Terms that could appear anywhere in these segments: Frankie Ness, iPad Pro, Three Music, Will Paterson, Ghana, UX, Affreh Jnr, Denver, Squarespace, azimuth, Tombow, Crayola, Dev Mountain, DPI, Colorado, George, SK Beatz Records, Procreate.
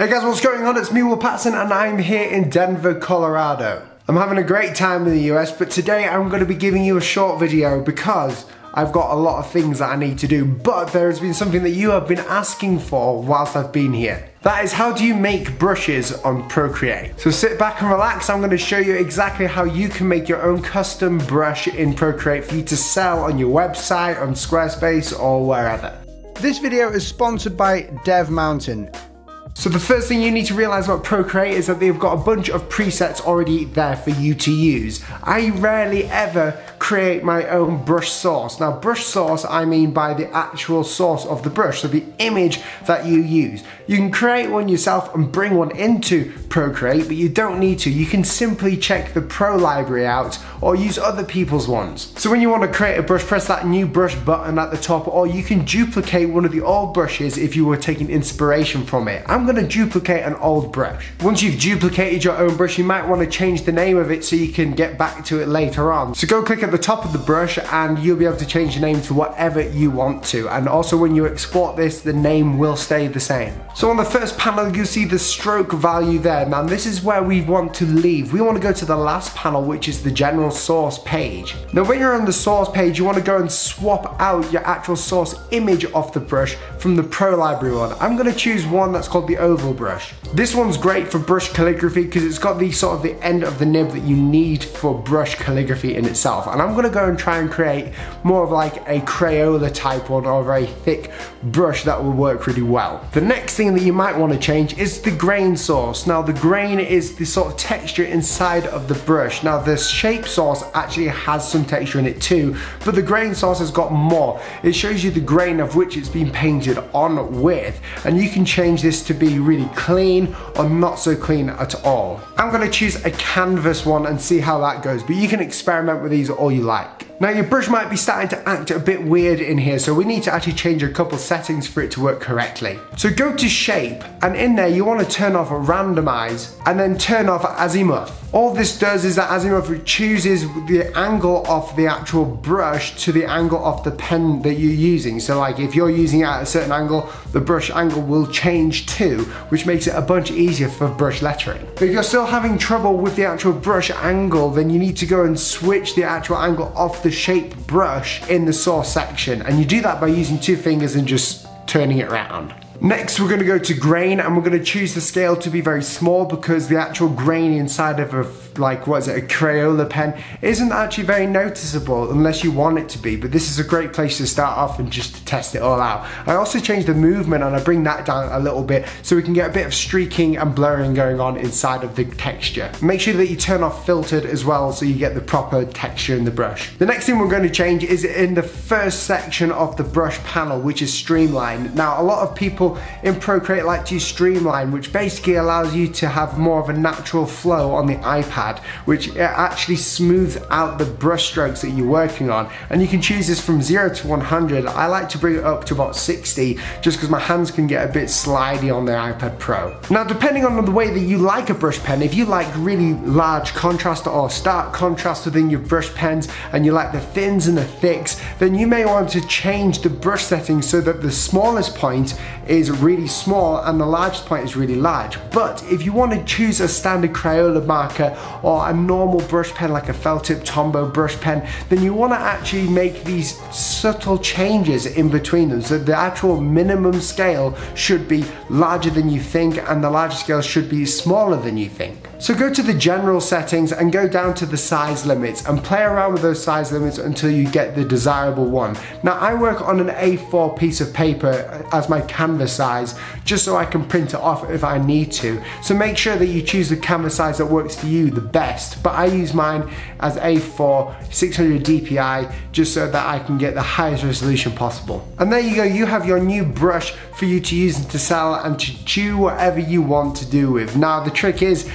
Hey guys, what's going on? It's me, Will Paterson, and I'm here in Denver, Colorado. I'm having a great time in the US, but today I'm going to be giving you a short video because I've got a lot of things that I need to do, but there has been something that you have been asking for whilst I've been here. That is, how do you make brushes on Procreate? So sit back and relax, I'm going to show you exactly how you can make your own custom brush in Procreate for you to sell on your website, on Squarespace, or wherever. This video is sponsored by Dev Mountain. So the first thing you need to realize about Procreate is that they've got a bunch of presets already there for you to use. I rarely ever create my own brush source. Now, brush source, I mean by the actual source of the brush, so the image that you use. You can create one yourself and bring one into Procreate, but you don't need to. You can simply check the Pro library out or use other people's ones. So when you want to create a brush, press that new brush button at the top, or you can duplicate one of the old brushes if you were taking inspiration from it. I'm going to duplicate an old brush. Once you've duplicated your own brush, you might want to change the name of it so you can get back to it later on. So go click at the top of the brush and you'll be able to change the name to whatever you want to. And also when you export this, the name will stay the same. So on the first panel, you'll see the stroke value there. Now this is where we want to leave. We want to go to the last panel, which is the general source page. Now when you're on the source page, you want to go and swap out your actual source image of the brush from the Pro library one. I'm going to choose one that's called the oval brush. This one's great for brush calligraphy because it's got the sort of the end of the nib that you need for brush calligraphy in itself. And I'm going to go and try and create more of like a Crayola type one or a very thick brush that will work really well. The next thing that you might want to change is the grain source. Now the grain is the sort of texture inside of the brush. Now the shape source actually has some texture in it too, but the grain source has got more. It shows you the grain of which it's been painted on with, and you can change this to be really clean or not so clean at all. I'm going to choose a canvas one and see how that goes, but you can experiment with these all you like. Now your brush might be starting to act a bit weird in here, so we need to actually change a couple settings for it to work correctly. So go to shape, and in there you want to turn off randomize and then turn off azimuth. All this does is that azimuth chooses the angle of the actual brush to the angle of the pen that you're using. So like if you're using it at a certain angle, the brush angle will change too, which makes it a bunch easier for brush lettering. But if you're still having trouble with the actual brush angle, then you need to go and switch the actual angle of the shape brush in the source section, and you do that by using two fingers and just turning it around. Next, we're going to go to grain, and we're going to choose the scale to be very small because the actual grain inside of a Crayola pen isn't actually very noticeable unless you want it to be, but this is a great place to start off and just to test it all out. I also change the movement and I bring that down a little bit so we can get a bit of streaking and blurring going on inside of the texture. Make sure that you turn off filtered as well so you get the proper texture in the brush. The next thing we're going to change is in the first section of the brush panel, which is streamline. Now a lot of people in Procreate like to use streamline, which basically allows you to have more of a natural flow on the iPad, which actually smooths out the brush strokes that you're working on. And you can choose this from 0 to 100. I like to bring it up to about 60 just because my hands can get a bit slidey on the iPad Pro. Now depending on the way that you like a brush pen, if you like really large contrast or stark contrast within your brush pens and you like the thins and the thicks, then you may want to change the brush settings so that the smallest point is really small and the largest point is really large. But if you want to choose a standard Crayola marker or a normal brush pen like a felt tip Tombow brush pen, then you want to actually make these subtle changes in between them. So the actual minimum scale should be larger than you think and the larger scale should be smaller than you think. So go to the general settings and go down to the size limits and play around with those size limits until you get the desirable one. Now I work on an A4 piece of paper as my canvas size just so I can print it off if I need to. So make sure that you choose the canvas size that works for you the best, but I use mine as A4 600 DPI just so that I can get the highest resolution possible. And there you go, you have your new brush for you to use and to sell and to do whatever you want to do with. Now the trick is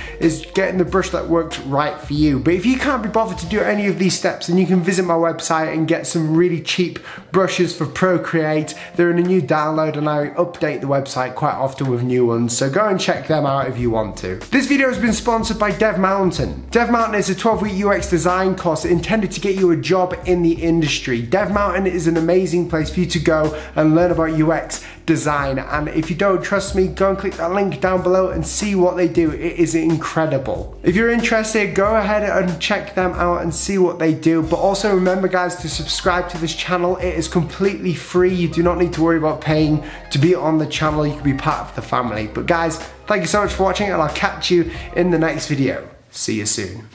getting the brush that works right for you. But if you can't be bothered to do any of these steps, then you can visit my website and get some really cheap brushes for Procreate. They're in a new download and I update the website quite often with new ones, so go and check them out if you want to. This video has been sponsored by Dev Mountain. Dev Mountain is a 12-week UX design course intended to get you a job in the industry. Dev Mountain is an amazing place for you to go and learn about UX, design. And if you don't trust me, go and click that link down below and see what they do. It is incredible. If you're interested, go ahead and check them out and see what they do. But also remember, guys, to subscribe to this channel. It is completely free. You do not need to worry about paying to be on the channel. You can be part of the family. But guys, thank you so much for watching, and I'll catch you in the next video. See you soon.